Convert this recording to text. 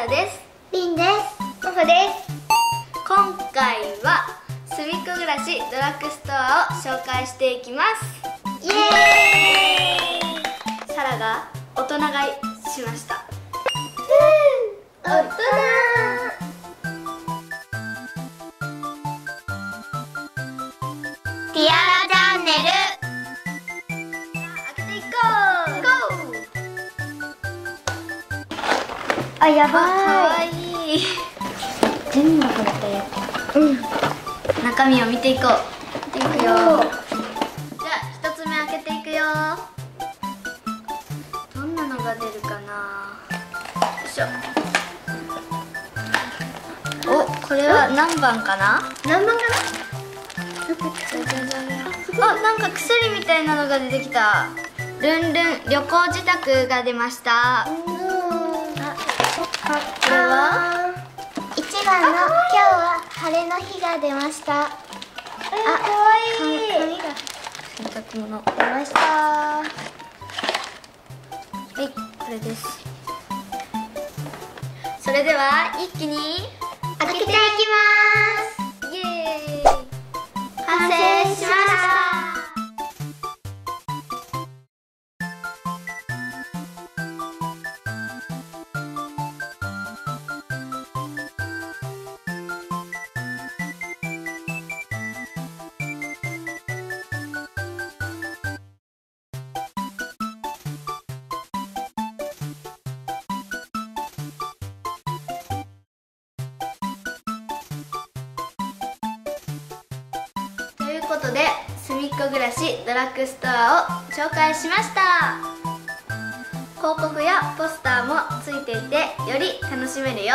ラです。りんです。まほです。今回はすみっコぐらしドラッグストアを紹介していきます。イエーイ！サラが大人買いしました。大人。ティアラチャンネル。開けていこう。ゴー。あ、やばい。可愛い。全部これでやってる。うん。中身を見ていこう。いくよ。じゃあ一つ目開けていくよ。どんなのが出るかな。よいしょ。お、これは何番かな？何番かな？あ、なんか薬みたいなのが出てきた。ルンルン旅行自宅が出ました。これは1番の今日は晴れの日が出ました。あ、かわいい。紙が洗濯物出ました。はい、これです。それでは一気に開けていきます。完成しました。ということで、すみっコぐらしドラッグストアを紹介しました。広告やポスターもついていてより楽しめるよ。